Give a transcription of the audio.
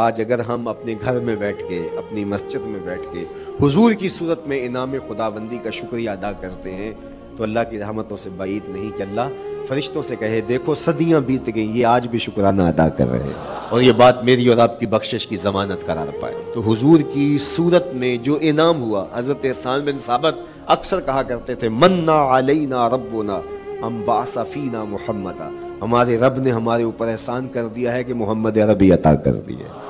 आज अगर हम अपने घर में बैठ के, अपनी मस्जिद में बैठ के हुजूर की सूरत में इनाम खुदाबंदी का शुक्रिया अदा करते हैं तो अल्लाह की रहमतों से बाईत नहीं कि अल्लाह फरिश्तों से कहे देखो सदियां बीत गई, ये आज भी शुक्राना अदा कर रहे हैं और ये बात मेरी और आपकी बख्शिश की ज़मानत करार पाए। तो हुजूर की सूरत में जो इनाम हुआ, हजरत हसान बिन साबित अक्सर कहा करते थे मन ना आलई ना रबो ना अम बासफ़ी ना मोहम्मद, हमारे रब ने हमारे ऊपर एहसान कर दिया है कि मोहम्मद अरबी अता कर दिया।